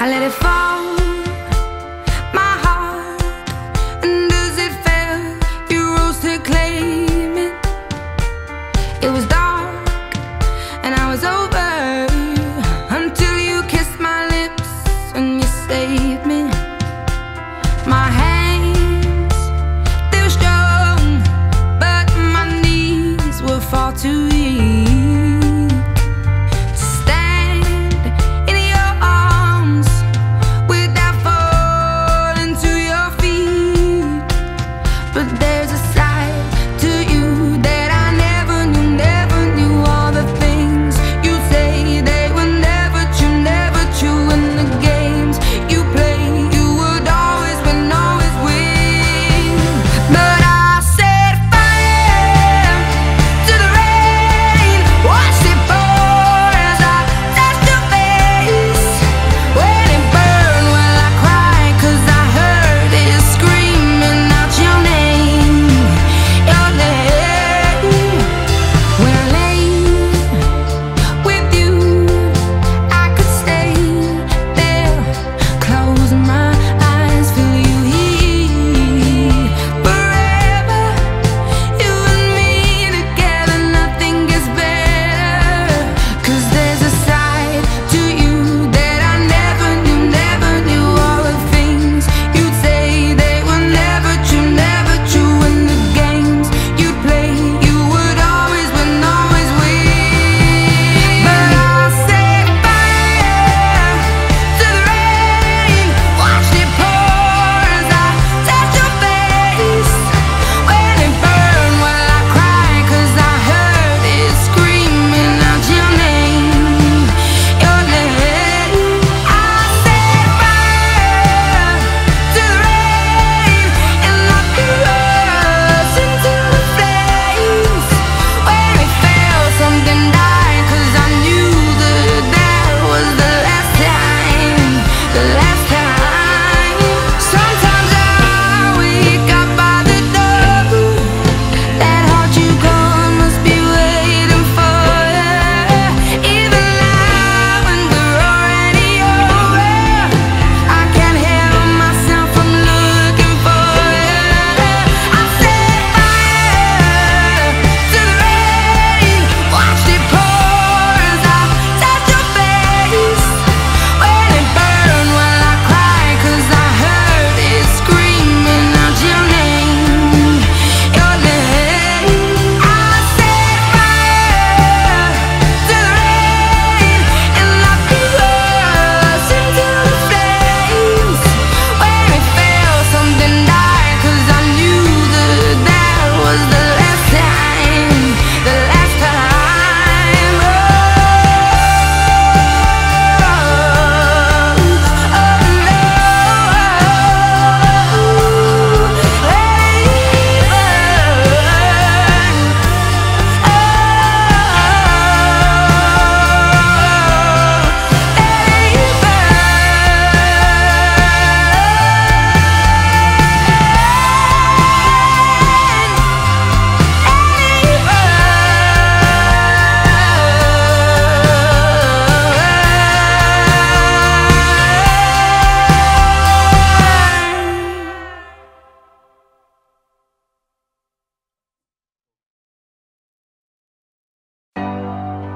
I let it fall, my heart, and as it fell, you rose to claim it. It was dark, and I was over, until you kissed my lips, and you saved me. My hands, they were strong, but my knees were far too weak.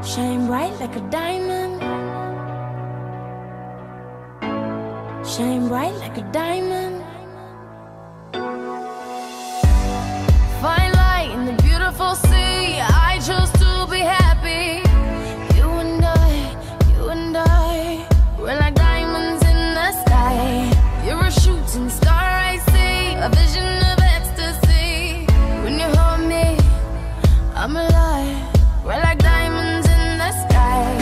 Shine bright like a diamond. Shine bright like a diamond. Find light in the beautiful sea. I chose to be happy. You and I, we're like diamonds in the sky. You're a shooting star I see, a vision of ecstasy. When you hold me, I'm alive. We're like diamonds in the sky.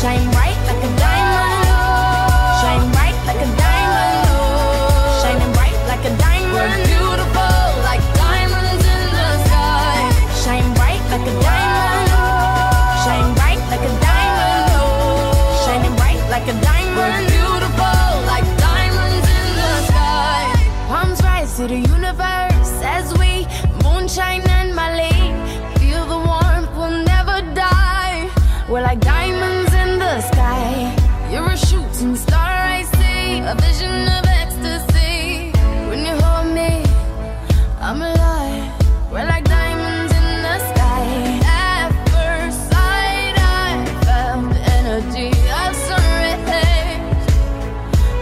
Shine bright like a diamond. Shine bright like a diamond. Shining bright like a diamond. We're beautiful like diamonds in the sky. Shine bright like a diamond. Shine bright like a diamond. Shining bright like a diamond. We're beautiful like diamonds in the sky. Palms rise to the universe as we moonshine and Malay. Feel the warmth, we'll never die. We're like diamonds sky. You're a shooting star, I see a vision of ecstasy. When you hold me, I'm alive. We're like diamonds in the sky. At first sight, I felt the energy of surrender.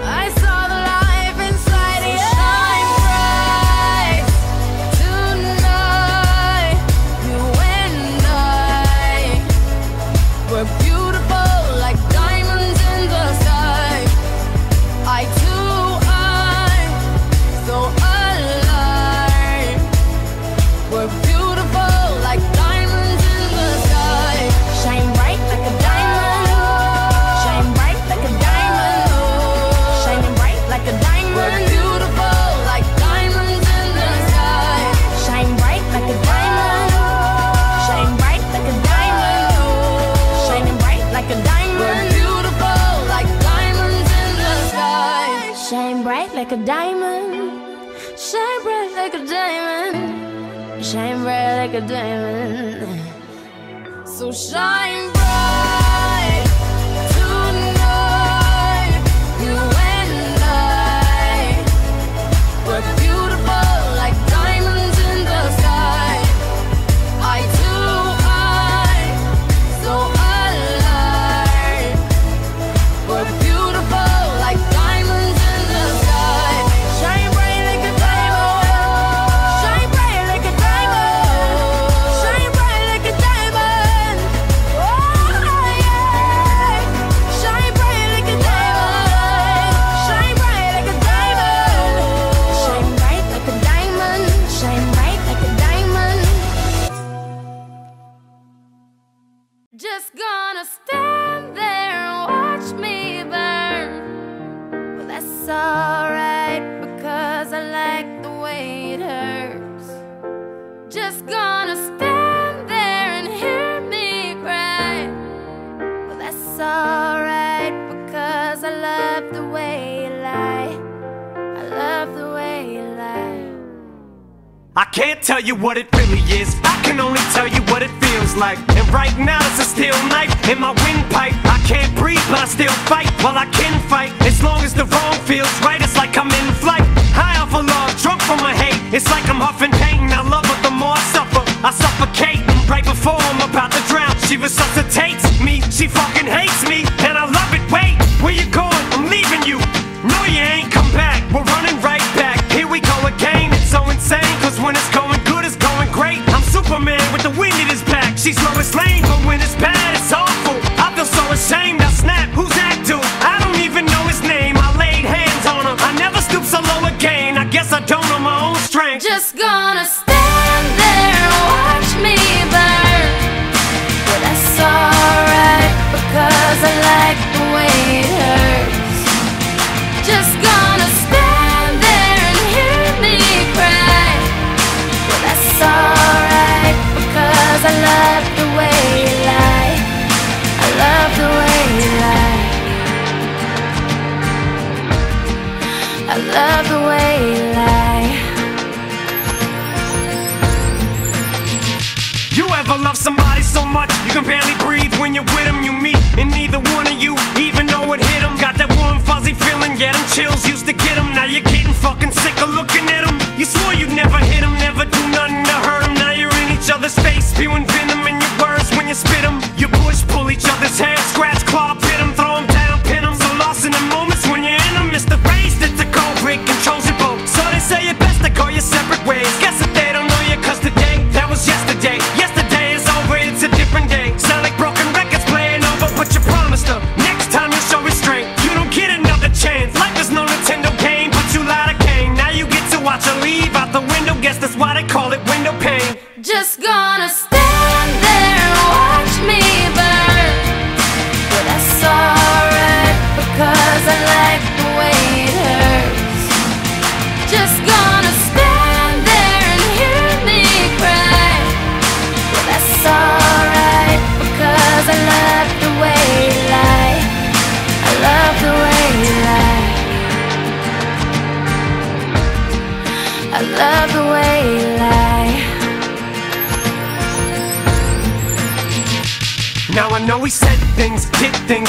I saw the life inside you. So shine bright tonight, you and I. We're beautiful like diamonds in the sky. I too am so alive. We're beautiful like diamonds in the sky. Shine bright like a diamond. Shine bright like a diamond. Shining bright like a diamond. We're beautiful like diamonds in the sky. Shine bright like a diamond. Shine bright like a diamond. Shining bright like a diamond. We're beautiful like diamonds in the sky. Shine bright like a diamond. Shine bright like a diamond. Shine bright like a diamond. So shine bright tonight, you and I. We're beautiful like diamonds in the sky. I too am so alive. We're beautiful like diamonds in the sky. Shine bright like a diamond. Shine bright like a diamond. Shine bright like a diamond. Oh yeah. Shine bright like a diamond. Shine bright like a diamond. Shine bright like a diamond. Shine bright like a diamond. Just gonna stand there and watch me burn. Well, that's alright because I like the way it hurts. Just gonna stand there and hear me cry. Well, that's alright because I love the way you lie. I love the way you lie. I can't tell you what it really is, I can only tell you what it feels like. And right now it's a steel knife in my windpipe. I can't breathe but I still fight, well I can fight. As long as the wrong feels right, it's like I'm in flight. High off a log, drunk from my hate. It's like I'm huffing pain, I love her the more I suffocate, and right before I'm about to drown, she resuscitates me, she fucking hates me. And I love it, wait, where you going? I'm leaving you, no you ain't, come back. We're running right back, here we go again. It's so insane, cause when it's going good, it's going great. I'm Superman with the wind in his back. She's Lois Lane, but when it's bad, it's awful. I feel so ashamed, I snap, who's that dude? I don't even know his name, I laid hands on him. I never stoop so low again, I guess I don't know my own strength. Just gonna stand there and watch me burn. But that's alright because I like the way it hurts. Just gonna stand there and hear me cry. But that's alright because I love the way you lie. I love the way you lie. I love the way you lie. You ever love somebody so much you can barely breathe? When you're with them you meet, and neither one of you even know it hit them. Got that warm fuzzy feeling, yeah them chills used to get them. Now you're getting fucking sick of looking at them. You swore you'd never hit them, never do nothing to hurt them. Now you're in each other's face, spewing venom in your words when you spit them. You push, pull each other's hair, scratch, claw, pit them, throw them down, pin them. So lost in the moments when you're in them, it's the face that's the culprit, controls your boat. So they say it best to call you separate ways. Guess if they don't know you, cause today, that was yesterday. Yesterday is over, it's a different day. Sound like broken records playing over, but you promised them next time you'll show restraint. You don't get another chance. Life is no Nintendo game, but you lied again. Now you get to watch her leave out the window. Guess that's why they call it window pane. Just gonna stand there and watch me Now I know we said things, did things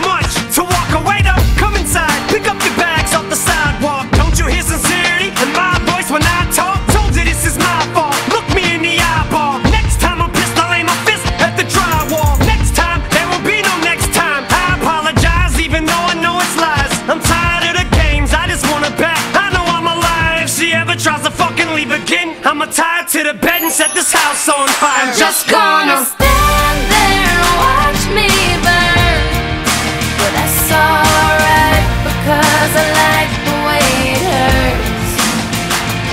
much to walk away though. Come inside, pick up your bags off the sidewalk. Don't you hear sincerity in my voice when I talk? Told you this is my fault. Look me in the eyeball. Next time I'm pissed, I'll aim my fist at the drywall. Next time, there will be no next time. I apologize even though I know it's lies. I'm tired of the games, I just want it back. She ever tries to fucking leave again, I'ma tie her to the bed and set this house on fire. I'm just gonna stand there and watch me burn, but that's alright because I like the way it hurts.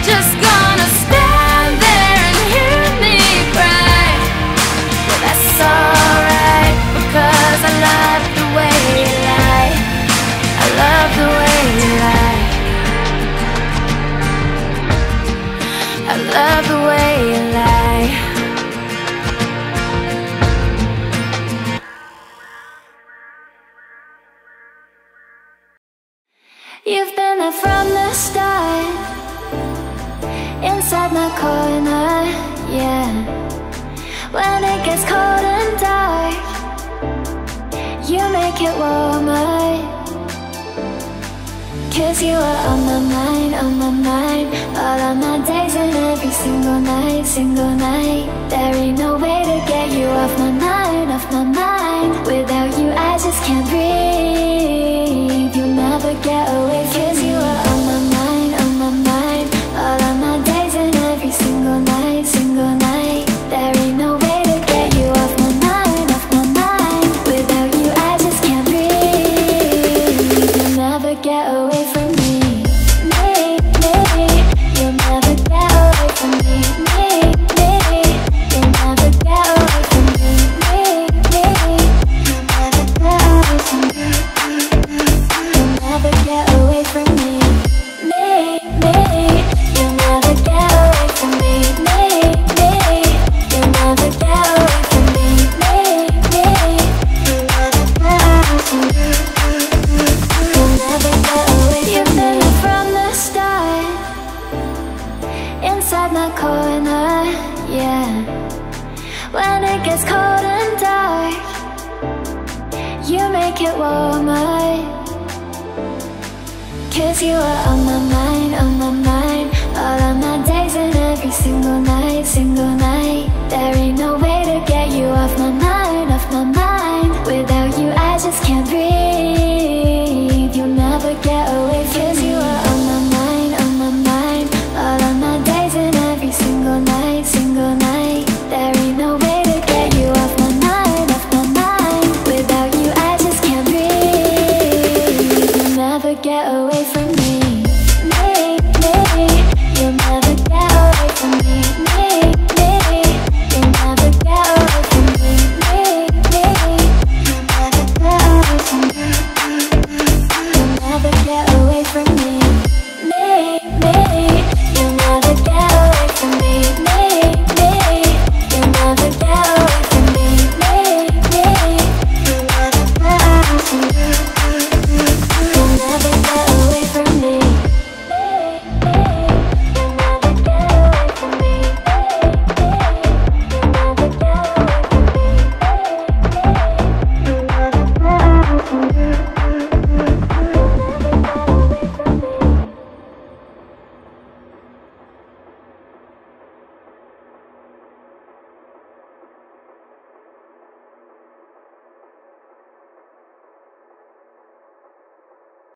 Just gonna stand there and hear me cry, but that's alright because I love the way you lie. I love the way you lie. I love the way you lie. You've been there from the start, inside my corner, yeah. When it gets cold and dark, you make it warmer. 'Cause you are on my mind, all of my days and every single night, single night. There ain't no way to get you off my mind, off my mind. Without you I just can't breathe, you'll never get away from me. 'Cause you are on my mind, all of my days and every single night, single night. There ain't no way to get you off my mind, without you I just can't breathe, you'll never get away. Single night, single night. There ain't no way to get you off my mind.